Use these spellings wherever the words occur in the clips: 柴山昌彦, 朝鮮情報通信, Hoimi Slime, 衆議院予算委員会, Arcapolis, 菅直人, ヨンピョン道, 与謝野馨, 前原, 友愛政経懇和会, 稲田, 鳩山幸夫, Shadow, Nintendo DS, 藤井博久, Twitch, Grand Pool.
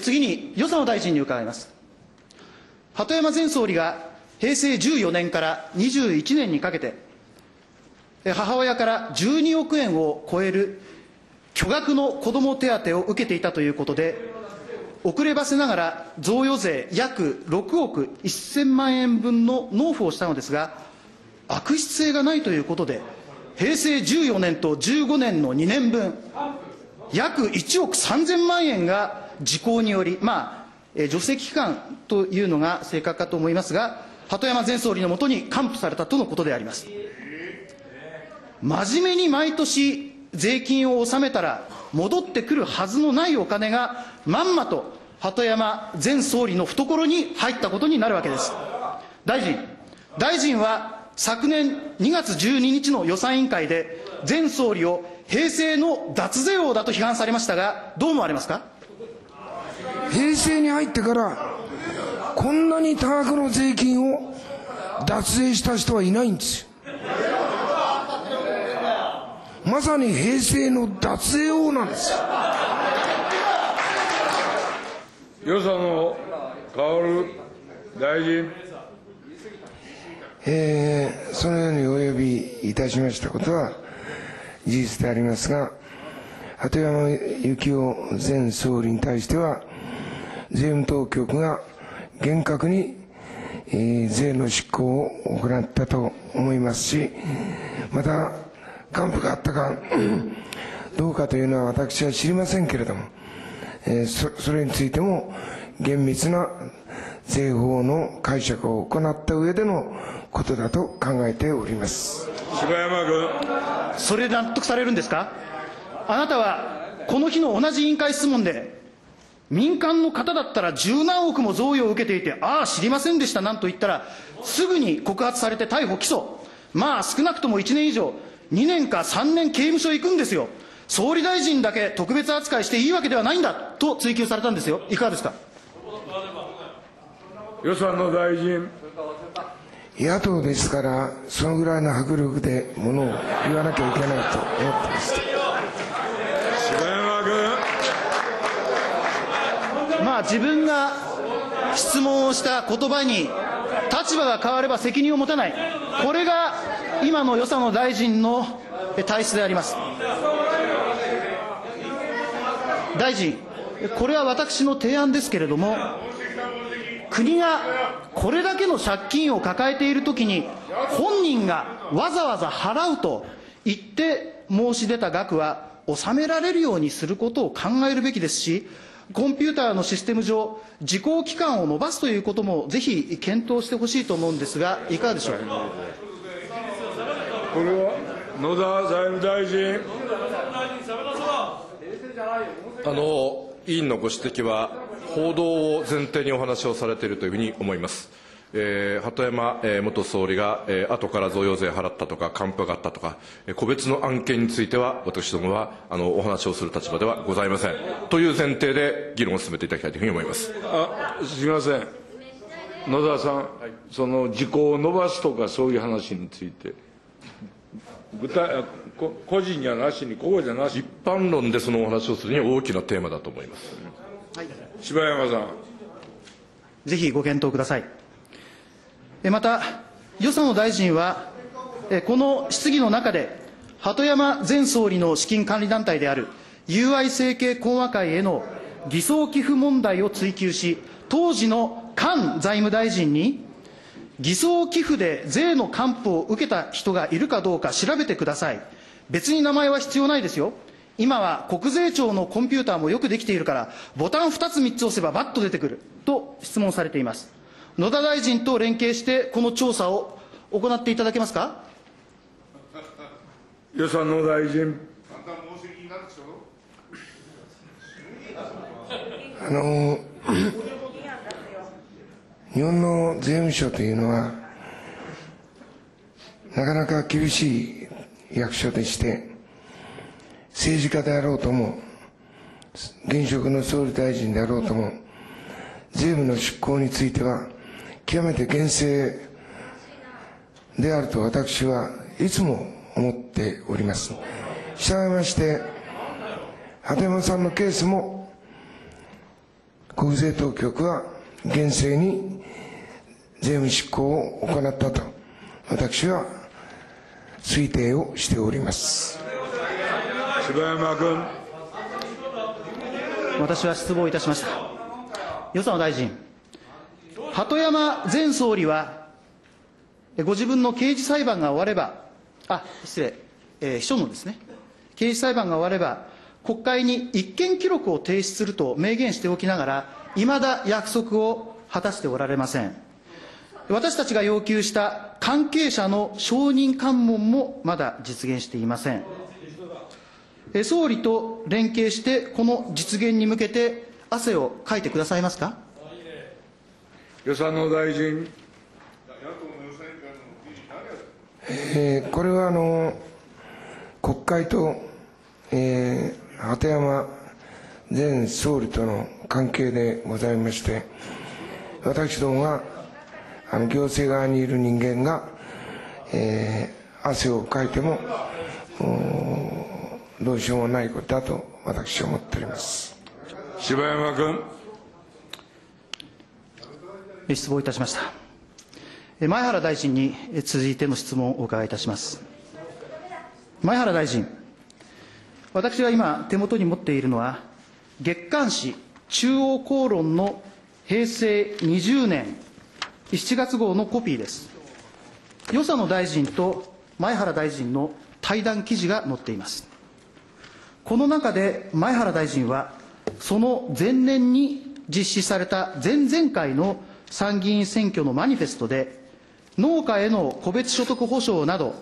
次に予算を大臣に伺います。鳩山前総理が平成14年から21年にかけて母親から12億円を超える巨額の子ども手当を受けていたということで、遅ればせながら贈与税約6億1000万円分の納付をしたのですが、悪質性がないということで平成14年と15年の2年分約1億3000万円が時効により、除斥期間というのが正確かと思いますが、鳩山前総理のもとに還付されたとのことであります。真面目に毎年税金を納めたら戻ってくるはずのないお金がまんまと鳩山前総理の懐に入ったことになるわけです。大臣は昨年2月12日の予算委員会で前総理を平成の脱税王だと批判されましたが、どう思われますか。平成に入ってからこんなに多額の税金を脱税した人はいないんですよ。まさに平成の脱税王なんですよ。予算を変わる大臣。そのようにお呼びいたしましたことは事実でありますが、鳩山幸夫前総理に対しては税務当局が厳格に税の執行を行ったと思いますし、また還付があったかどうかというのは私は知りませんけれども、それについても厳密な税法の解釈を行った上でのことだと考えております。柴山君、それで納得されるんですか。あなたはこの日の同じ委員会質問で、民間の方だったら十何億も贈与を受けていて、ああ知りませんでしたなんと言ったらすぐに告発されて逮捕起訴、少なくとも1年以上2年か3年刑務所行くんですよ。総理大臣だけ特別扱いしていいわけではないんだと追及されたんですよ。いかがですか。予算の大臣。野党ですからそのぐらいの迫力でものを言わなきゃいけないと思ってました。自分が質問をした言葉に立場が変われば責任を持たない、これが今の予算の大臣の体質であります。大臣、これは私の提案ですけれども、国がこれだけの借金を抱えているときに本人がわざわざ払うと言って申し出た額は納められるようにすることを考えるべきですし、コンピューターのシステム上、時効期間を延ばすということもぜひ検討してほしいと思うんですが、いかがでしょうか。これは野田財務大臣。委員のご指摘は報道を前提にお話をされているというふうに思います。鳩山元総理が後から贈与税払ったとか還付があったとか個別の案件については私どもはお話をする立場ではございませんという前提で議論を進めていただきたいというふうに思います。すみません、野田さん、その時効を延ばすとかそういう話について個人じゃなしに個々じゃなし一般論でそのお話をするには大きなテーマだと思います。柴山さん、ぜひご検討ください。また予算の大臣はこの質疑の中で鳩山前総理の資金管理団体である友愛政経懇和会への偽装寄付問題を追及し、当時の菅財務大臣に偽装寄付で税の還付を受けた人がいるかどうか調べてください、別に名前は必要ないですよ、今は国税庁のコンピューターもよくできているからボタン2つ3つ押せばバッと出てくると質問されています。野田大臣と連携してこの調査を行っていただけますか。予算の大臣。日本の税務署というのはなかなか厳しい役所でして、政治家であろうとも現職の総理大臣であろうとも税務の執行については極めて厳正であると私はいつも思っております。従いまして、鳩山さんのケースも国税当局は厳正に税務執行を行ったと、私は推定をしております。柴山君。私は失望いたしました。予算大臣、鳩山前総理はご自分の刑事裁判が終われば、失礼、秘書のですね、刑事裁判が終われば国会に一見記録を提出すると明言しておきながら、いまだ約束を果たしておられません。私たちが要求した関係者の証人喚問もまだ実現していません。総理と連携してこの実現に向けて汗をかいてくださいますか。予算の大臣。これは国会と、鳩山前総理との関係でございまして、私どもは行政側にいる人間が、汗をかいてもどうしようもないことだと私は思っております。柴山君。失望いたしました。前原大臣に続いての質問をお伺いいたします。前原大臣、私が今手元に持っているのは月刊誌中央公論の平成20年7月号のコピーです。与謝野大臣と前原大臣の対談記事が載っています。この中で前原大臣はその前年に実施された前々回の参議院選挙のマニフェストで、農家への個別所得保障など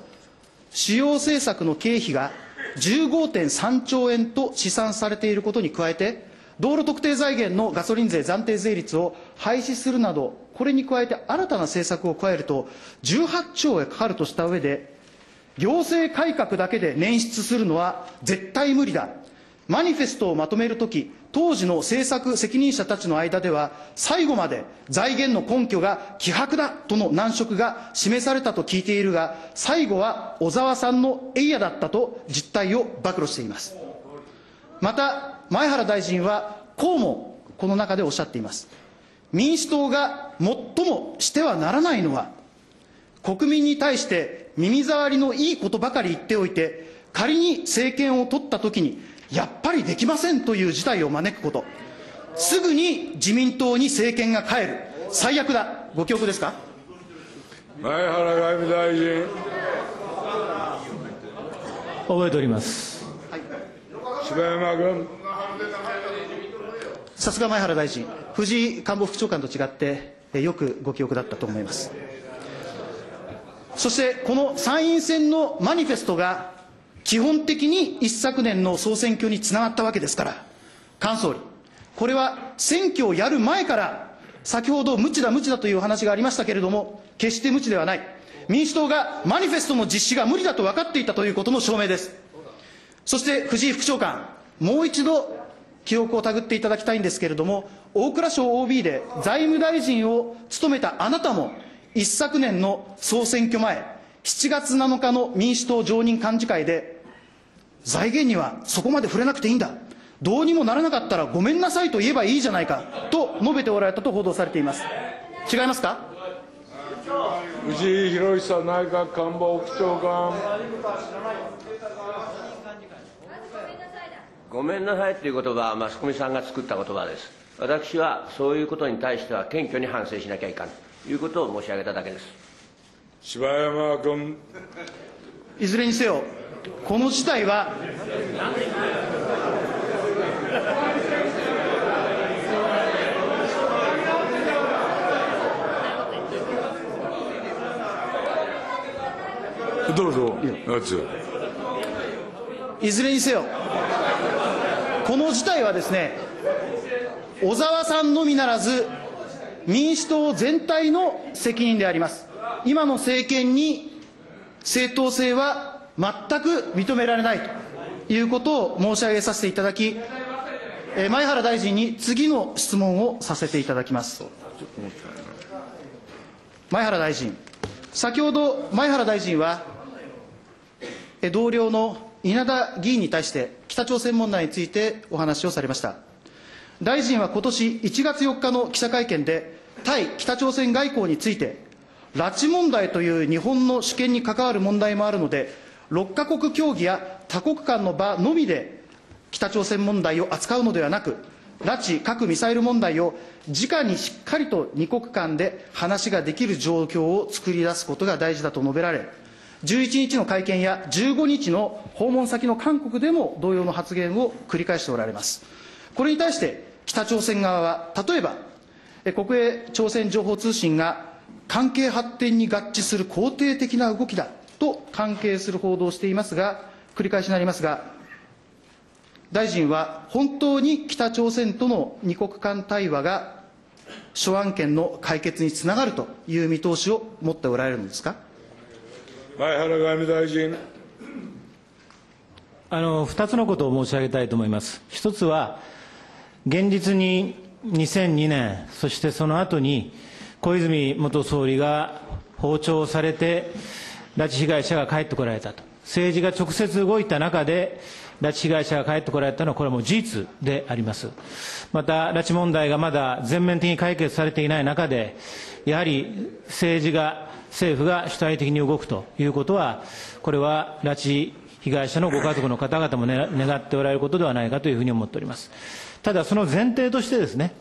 主要政策の経費が15.3 兆円と試算されていることに加えて、道路特定財源のガソリン税暫定税率を廃止するなど、これに加えて新たな政策を加えると18兆円かかるとした上で、行政改革だけで捻出するのは絶対無理だ、マニフェストをまとめるとき当時の政策責任者たちの間では最後まで財源の根拠が希薄だとの難色が示されたと聞いているが、最後は小沢さんのエイヤだったと実態を暴露しています。また前原大臣はこうもこの中でおっしゃっています。民主党が最もしてはならないのは、国民に対して耳障りのいいことばかり言っておいて、仮に政権を取ったときにやっぱりできませんという事態を招くこと、すぐに自民党に政権が返る、最悪だ、ご記憶ですか。前原外務大臣。覚えております。柴山君。さすが前原大臣、藤井官房副長官と違ってよくご記憶だったと思います。そしてこの参院選のマニフェストが基本的に一昨年の総選挙につながったわけですから、菅総理、これは選挙をやる前から先ほど無知だという話がありましたけれども、決して無知ではない。民主党がマニフェストの実施が無理だと分かっていたということの証明です。そして藤井副長官、もう一度記憶をたぐっていただきたいんですけれども、大蔵省 OB で財務大臣を務めたあなたも一昨年の総選挙前7月7日の民主党常任幹事会で、財源にはそこまで触れなくていいんだ、どうにもならなかったらごめんなさいと言えばいいじゃないかと述べておられたと報道されています。違いますか。藤井博久内閣官房副長官。ごめんなさいという言葉はマスコミさんが作った言葉です。私はそういうことに対しては謙虚に反省しなきゃいかんということを申し上げただけです。柴山君。いずれにせよこの事態はどうぞ。いずれにせよこの事態はですね、小沢さんのみならず民主党全体の責任であります。今の政権に正当性は全く認められないということを申し上げさせていただき、前原大臣に次の質問をさせていただきます。前原大臣、先ほど前原大臣は同僚の稲田議員に対して北朝鮮問題についてお話をされました。大臣は今年1月4日の記者会見で、対北朝鮮外交について、拉致問題という日本の主権に関わる問題もあるので、6カ国協議や多国間の場のみで北朝鮮問題を扱うのではなく、拉致・核・ミサイル問題を直にしっかりと2国間で話ができる状況を作り出すことが大事だと述べられ、11日の会見や15日の訪問先の韓国でも同様の発言を繰り返しておられます。これに対して北朝鮮側は、例えば国営朝鮮情報通信が関係発展に合致する肯定的な動きだと関係する報道をしていますが、繰り返しになりますが、大臣は本当に北朝鮮との2国間対話が諸案件の解決につながるという見通しを持っておられるのですか。前原外務大臣。2つのことを申し上げたいと思います。1つは、現実に2002年、そしてその後に小泉元総理が訪朝されて、拉致被害者が帰ってこられたと。政治が直接動いた中で、拉致被害者が帰ってこられたのは、これはもう事実であります。また、拉致問題がまだ全面的に解決されていない中で、やはり政府が主体的に動くということは、これは拉致被害者のご家族の方々も願っておられることではないかというふうに思っております。ただ、その前提としてですね、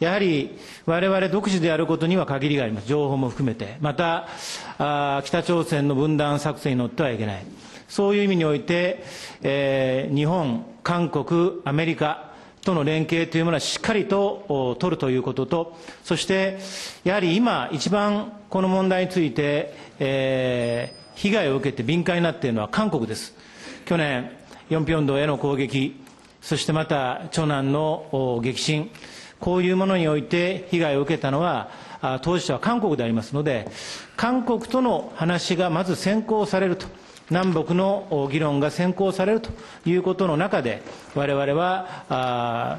やはり我々独自でやることには限りがあります。情報も含めて。また、北朝鮮の分断作戦に乗ってはいけない。そういう意味において、日本、韓国、アメリカとの連携というものはしっかりと取るということと、そしてやはり今一番この問題について、被害を受けて敏感になっているのは韓国です。去年ヨンピョン道への攻撃、そしてまた長男の撃沈、こういうものにおいて被害を受けたのは当事者は韓国でありますので、韓国との話がまず先行されると、南北の議論が先行されるということの中で、我々は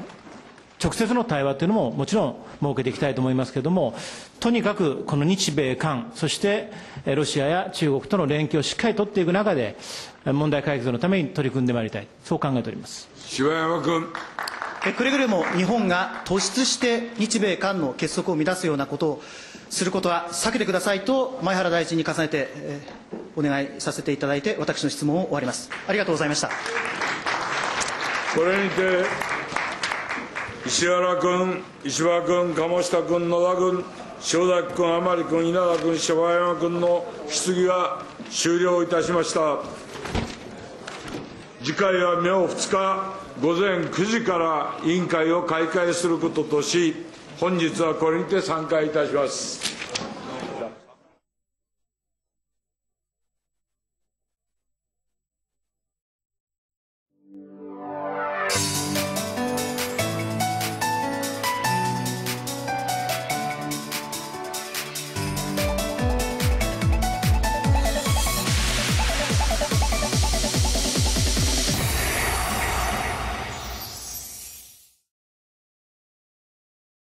直接の対話というのももちろん設けていきたいと思いますけれども、とにかくこの日米韓、そしてロシアや中国との連携をしっかり取っていく中で、問題解決のために取り組んでまいりたい、そう考えております。柴山君。くれぐれも日本が突出して日米韓の結束を乱すようなことをすることは避けてくださいと、前原大臣に重ねてお願いさせていただいて、私の質問を終わります。ありがとうございました。これにて石原君、石破君、鴨下君、野田君、塩崎君、甘利君、稲田君、柴山君の質疑が終了いたしました。次回は明2日午前9時から委員会を開会することとし、本日はこれにて散会いたします。